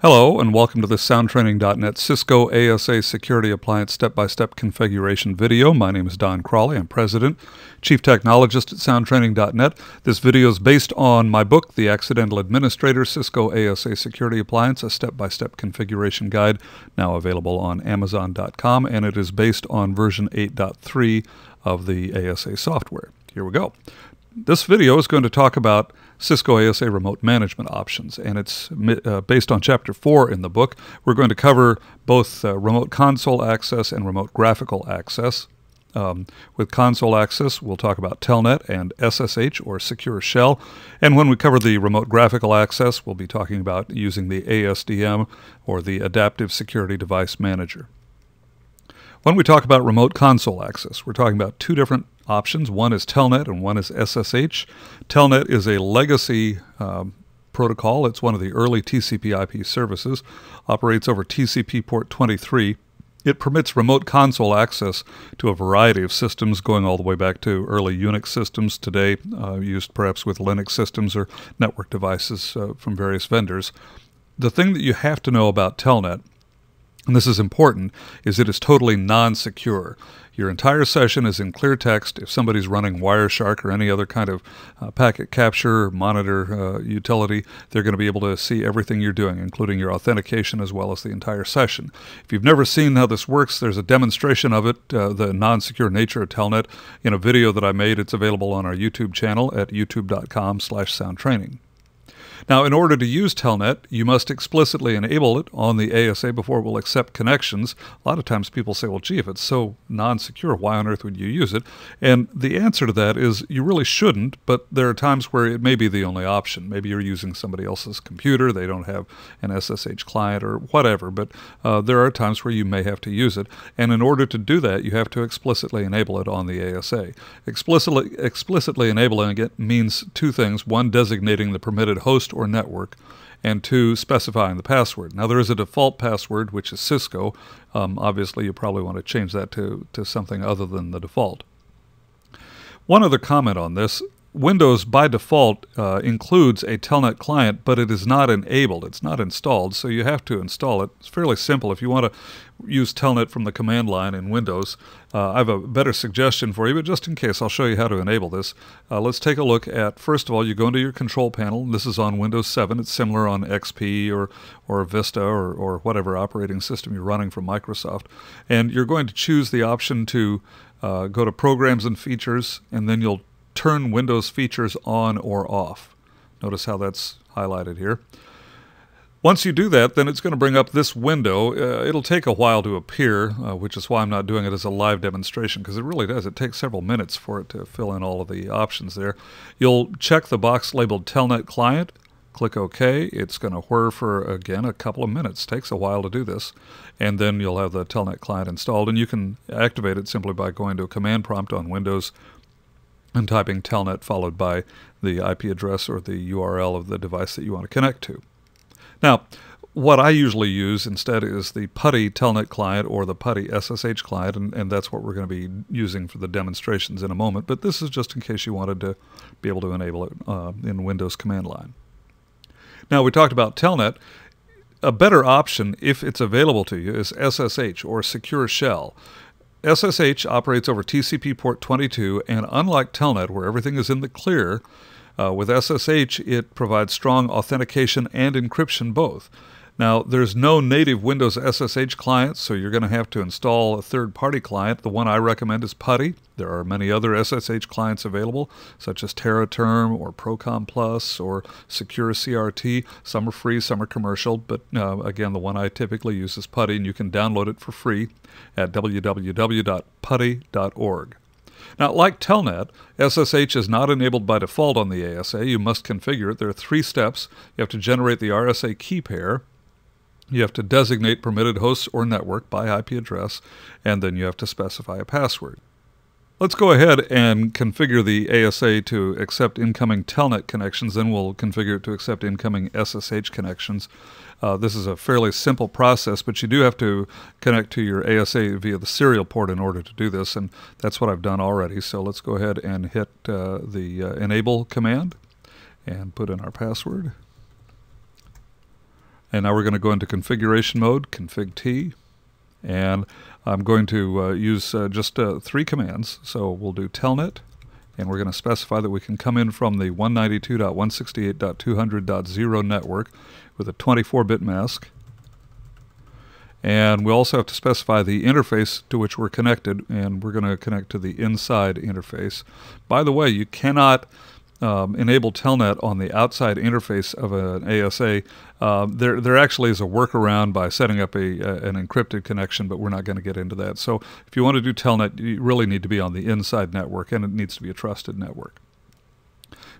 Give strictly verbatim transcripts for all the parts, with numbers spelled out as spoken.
Hello and welcome to this SoundTraining dot net Cisco A S A Security Appliance Step-by-Step Configuration video. My name is Don Crawley. I'm President, Chief Technologist at SoundTraining dot net. This video is based on my book, The Accidental Administrator, Cisco A S A Security Appliance, a Step-by-Step Configuration Guide, now available on Amazon dot com, and it is based on version eight point three of the A S A software. Here we go. This video is going to talk about Cisco A S A remote management options, and it's uh, based on chapter four in the book. We're going to cover both uh, remote console access and remote graphical access. Um, with console access, we'll talk about Telnet and S S H, or Secure Shell. And when we cover the remote graphical access, we'll be talking about using the A S D M, or the Adaptive Security Device Manager. When we talk about remote console access, we're talking about two different options. One is Telnet and one is S S H. Telnet is a legacy um, protocol. It's one of the early T C P I P services, operates over T C P port twenty-three. It permits remote console access to a variety of systems, going all the way back to early Unix systems, today uh, used perhaps with Linux systems or network devices uh, from various vendors. The thing that you have to know about Telnet, and this is important, is it is totally non-secure. Your entire session is in clear text. If somebody's running Wireshark or any other kind of uh, packet capture monitor uh, utility, they're going to be able to see everything you're doing, including your authentication as well as the entire session. If you've never seen how this works, there's a demonstration of it, uh, the non-secure nature of Telnet, in a video that I made. It's available on our YouTube channel at youtube dot com slash soundtraining. Now, in order to use Telnet, you must explicitly enable it on the A S A before it will accept connections. A lot of times people say, well, gee, if it's so non-secure, why on earth would you use it? And the answer to that is you really shouldn't, but there are times where it may be the only option. Maybe you're using somebody else's computer, they don't have an S S H client or whatever, but uh, there are times where you may have to use it. And in order to do that, you have to explicitly enable it on the A S A. Explicitly, explicitly enabling it means two things. One, designating the permitted host or network, and two, specifying the password. Now, there is a default password, which is Cisco. Um, obviously, you probably want to change that to, to something other than the default. One other comment on this. Windows, by default, uh, includes a Telnet client, but it is not enabled. It's not installed, so you have to install it. It's fairly simple. If you want to use Telnet from the command line in Windows, uh, I have a better suggestion for you, but just in case, I'll show you how to enable this. Uh, let's take a look at, first of all, you go into your control panel. This is on Windows seven. It's similar on X P or, or Vista or, or whatever operating system you're running from Microsoft. And you're going to choose the option to uh, go to Programs and Features, and then you'll turn Windows features on or off. Notice how that's highlighted here. Once you do that, then it's going to bring up this window. Uh, it'll take a while to appear, uh, which is why I'm not doing it as a live demonstration, because it really does. It takes several minutes for it to fill in all of the options there. You'll check the box labeled Telnet Client. Click OK. It's going to whir for, again, a couple of minutes. Takes a while to do this. And then you'll have the Telnet Client installed, and you can activate it simply by going to a command prompt on Windows and typing Telnet followed by the I P address or the U R L of the device that you want to connect to. Now, what I usually use instead is the PuTTY Telnet client or the PuTTY S S H client, and, and that's what we're going to be using for the demonstrations in a moment, but this is just in case you wanted to be able to enable it uh, in Windows command line. Now, we talked about Telnet. A better option, if it's available to you, is S S H or Secure Shell. S S H operates over T C P port twenty-two, and unlike Telnet, where everything is in the clear, uh, with S S H it provides strong authentication and encryption both. Now, there's no native Windows S S H client, so you're going to have to install a third-party client. The one I recommend is PuTTY. There are many other S S H clients available, such as TerraTerm or ProCom Plus or SecureCRT. Some are free, some are commercial, but uh, again, the one I typically use is PuTTY, and you can download it for free at w w w dot putty dot org. Now, like Telnet, S S H is not enabled by default on the A S A. You must configure it. There are three steps. You have to generate the R S A key pair. You have to designate permitted hosts or network by I P address, and then you have to specify a password. Let's go ahead and configure the A S A to accept incoming Telnet connections, then we'll configure it to accept incoming S S H connections. Uh, this is a fairly simple process, but you do have to connect to your A S A via the serial port in order to do this, and that's what I've done already. So let's go ahead and hit uh, the uh, enable command and put in our password. And now we're going to go into configuration mode, config T, and I'm going to uh, use uh, just uh, three commands. So we'll do telnet, and we're going to specify that we can come in from the one ninety-two dot one sixty-eight dot two hundred dot zero network with a twenty-four bit mask. And we also have to specify the interface to which we're connected, and we're going to connect to the inside interface. By the way, you cannot um, enable Telnet on the outside interface of an A S A. Uh, there, there actually is a workaround by setting up a, a, an encrypted connection, but we're not going to get into that. So if you want to do Telnet, you really need to be on the inside network, and it needs to be a trusted network.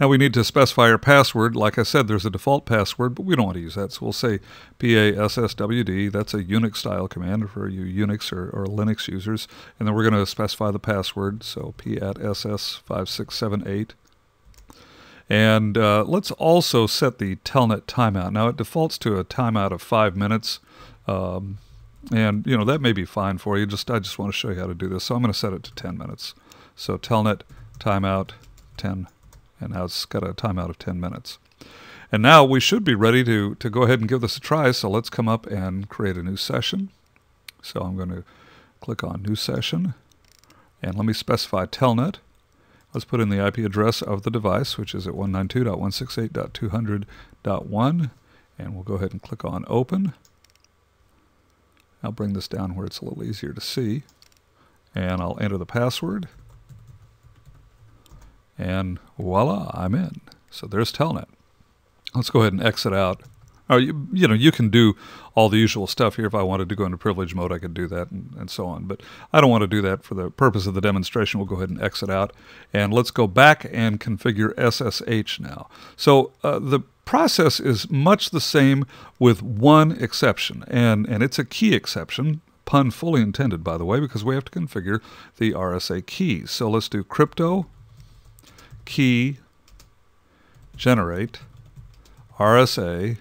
Now we need to specify our password. Like I said, there's a default password, but we don't want to use that. So we'll say P A S S W D. That's a Unix-style command for you Unix or, or Linux users. And then we're going to specify the password, so P A S S five six seven eight. And uh, let's also set the telnet timeout. Now it defaults to a timeout of five minutes. Um, and, you know, that may be fine for you. Just I just want to show you how to do this. So I'm going to set it to ten minutes. So telnet timeout ten. And now it's got a timeout of ten minutes. And now we should be ready to, to go ahead and give this a try. So let's come up and create a new session. So I'm going to click on New Session. And let me specify Telnet. Let's put in the I P address of the device, which is at one ninety-two dot one sixty-eight dot two hundred dot one. And we'll go ahead and click on Open. I'll bring this down where it's a little easier to see. And I'll enter the password. And voila, I'm in. So there's Telnet. Let's go ahead and exit out. Or you, you know, you can do all the usual stuff here. If I wanted to go into privilege mode, I could do that and, and so on. But I don't want to do that for the purpose of the demonstration. We'll go ahead and exit out. And let's go back and configure S S H now. So uh, the process is much the same with one exception, and, and it's a key exception. Pun fully intended, by the way, because we have to configure the R S A keys. So let's do crypto key generate R S A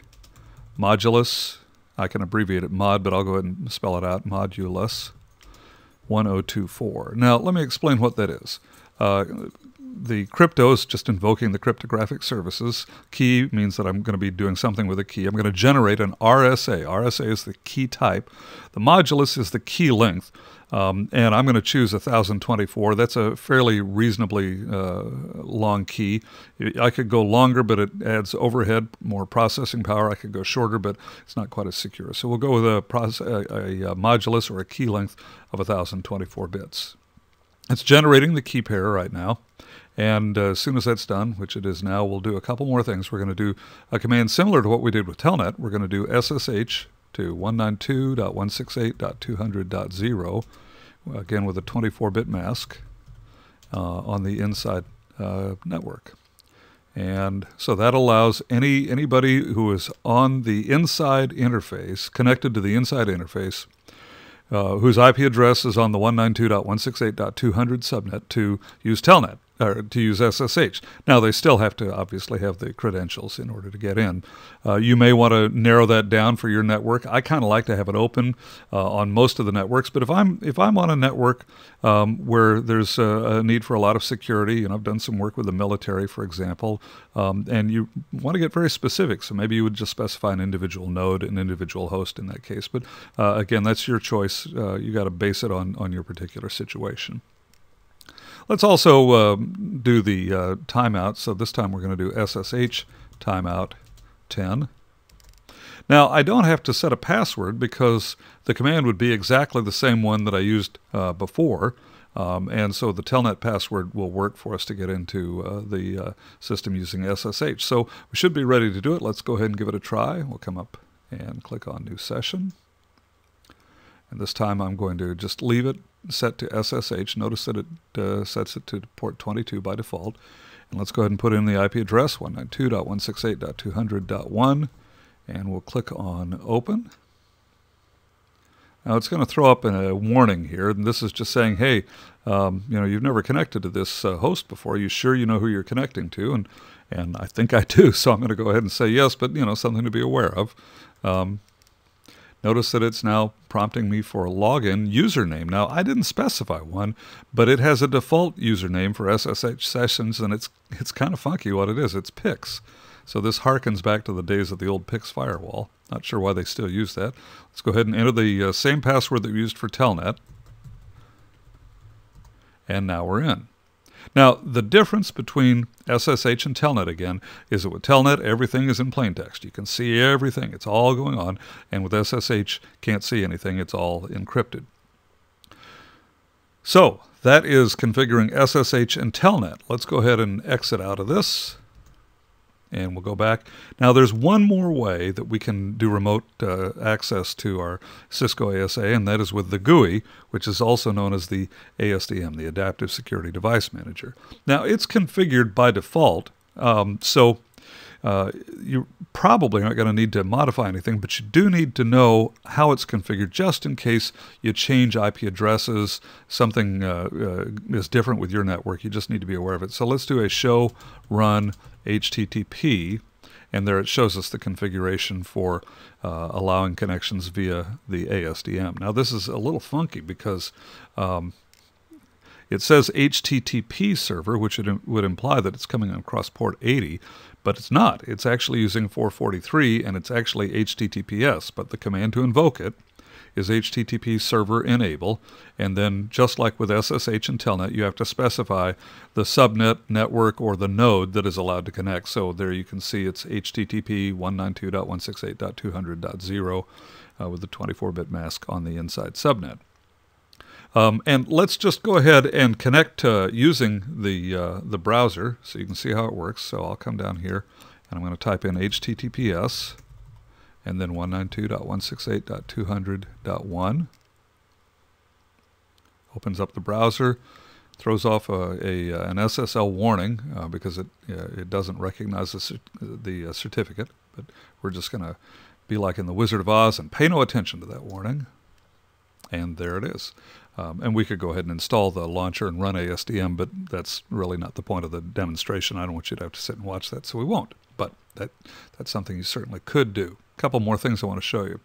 modulus. I can abbreviate it mod, but I'll go ahead and spell it out, modulus one oh two four. Now let me explain what that is. Uh, the crypto is just invoking the cryptographic services. Key means that I'm going to be doing something with a key. I'm going to generate an R S A. R S A is the key type. The modulus is the key length. Um, and I'm going to choose one thousand twenty-four. That's a fairly reasonably uh, long key. I could go longer, but it adds overhead, more processing power. I could go shorter, but it's not quite as secure. So we'll go with a, a, a modulus or a key length of one thousand twenty-four bits. It's generating the key pair right now. And uh, as soon as that's done, which it is now, we'll do a couple more things. We're going to do a command similar to what we did with Telnet. We're going to do S S H to one ninety-two dot one sixty-eight dot two hundred dot zero, again with a twenty-four bit mask uh, on the inside uh, network. And so that allows any anybody who is on the inside interface, connected to the inside interface, uh, whose I P address is on the one ninety-two dot one sixty-eight dot two hundred subnet to use Telnet, or to use S S H. Now, they still have to obviously have the credentials in order to get in. Uh, you may want to narrow that down for your network. I kind of like to have it open uh, on most of the networks, but if I'm if I'm on a network um, where there's a, a need for a lot of security, and I've done some work with the military, for example, um, and you want to get very specific, so maybe you would just specify an individual node, an individual host in that case. But uh, again, that's your choice. Uh, you got to base it on, on your particular situation. Let's also uh, do the uh, timeout. So this time we're going to do S S H timeout ten. Now, I don't have to set a password because the command would be exactly the same one that I used uh, before. Um, and so the telnet password will work for us to get into uh, the uh, system using S S H. So we should be ready to do it. Let's go ahead and give it a try. We'll come up and click on New Session. And this time I'm going to just leave it set to S S H. Notice that it uh, sets it to port twenty-two by default. And let's go ahead and put in the I P address, one ninety-two dot one sixty-eight dot two hundred dot one. And we'll click on Open. Now it's going to throw up a warning here. And this is just saying, hey, um, you know, you've never connected to this uh, host before. Are you sure you know who you're connecting to? And, and I think I do. So I'm going to go ahead and say yes, but, you know, something to be aware of. Um, Notice that it's now prompting me for a login username. Now, I didn't specify one, but it has a default username for S S H sessions, and it's it's kind of funky what it is. It's PIX. So this harkens back to the days of the old PIX firewall. Not sure why they still use that. Let's go ahead and enter the uh, same password that we used for Telnet. And now we're in. Now, the difference between S S H and Telnet, again, is that with Telnet, everything is in plain text. You can see everything. It's all going on. And with S S H, can't see anything. It's all encrypted. So that is configuring S S H and Telnet. Let's go ahead and exit out of this. And we'll go back. Now, there's one more way that we can do remote uh, access to our Cisco A S A, and that is with the G U I, which is also known as the A S D M, the Adaptive Security Device Manager. Now, it's configured by default, um, so uh, you probably aren't going to need to modify anything, but you do need to know how it's configured just in case you change I P addresses, something uh, uh, is different with your network. You just need to be aware of it. So let's do a show run H T T P, and there it shows us the configuration for uh, allowing connections via the A S D M. Now this is a little funky because um, it says H T T P server, which it would imply that it's coming across port eighty, but it's not. It's actually using four forty-three, and it's actually H T T P S, but the command to invoke it is H T T P server enable, and then just like with S S H and Telnet, you have to specify the subnet, network, or the node that is allowed to connect. So there you can see it's H T T P one ninety-two dot one sixty-eight dot two hundred dot zero uh, with the twenty-four bit mask on the inside subnet. Um, and let's just go ahead and connect uh, using the, uh, the browser so you can see how it works. So I'll come down here, and I'm going to type in H T T P S. And then one ninety-two dot one sixty-eight dot two hundred dot one. Opens up the browser, throws off a, a, an S S L warning uh, because it, uh, it doesn't recognize the, cer the uh, certificate. But we're just going to be like in The Wizard of Oz and pay no attention to that warning. And there it is. Um, and we could go ahead and install the launcher and run A S D M, but that's really not the point of the demonstration. I don't want you to have to sit and watch that, so we won't. But that, that's something you certainly could do. Couple more things I want to show you.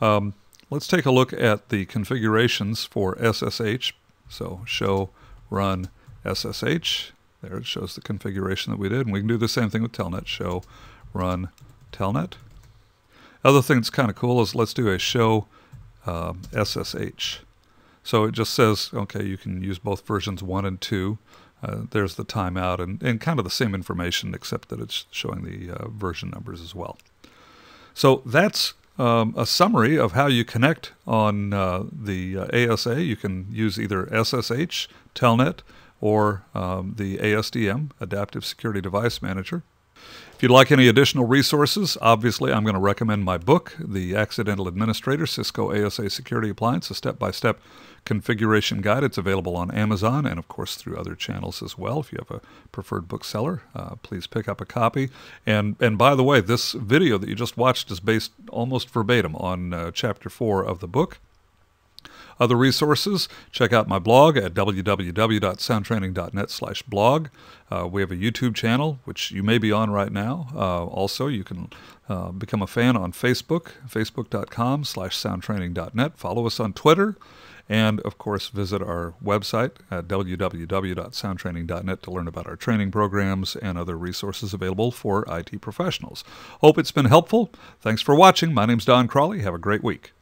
Um, let's take a look at the configurations for S S H. So show run S S H. There it shows the configuration that we did. And we can do the same thing with Telnet. Show run Telnet. Other thing that's kind of cool is let's do a show um, S S H. So it just says, okay, you can use both versions one and two. Uh, there's the timeout and, and kind of the same information except that it's showing the uh, version numbers as well. So that's um, a summary of how you connect on uh, the uh, A S A. You can use either S S H, Telnet, or um, the A S D M, Adaptive Security Device Manager. If you'd like any additional resources, obviously I'm going to recommend my book, The Accidental Administrator, Cisco A S A Security Appliance, a step-by-step configuration guide. It's available on Amazon and, of course, through other channels as well. If you have a preferred bookseller, uh, please pick up a copy. And, and by the way, this video that you just watched is based almost verbatim on uh, Chapter four of the book. Other resources, check out my blog at w w w dot sound training dot net slash blog. Uh, we have a YouTube channel, which you may be on right now. Uh, also, you can uh, become a fan on Facebook, facebook dot com slash sound training dot net. Follow us on Twitter. And, of course, visit our website at w w w dot sound training dot net to learn about our training programs and other resources available for I T professionals. Hope it's been helpful. Thanks for watching. My name's Don Crawley. Have a great week.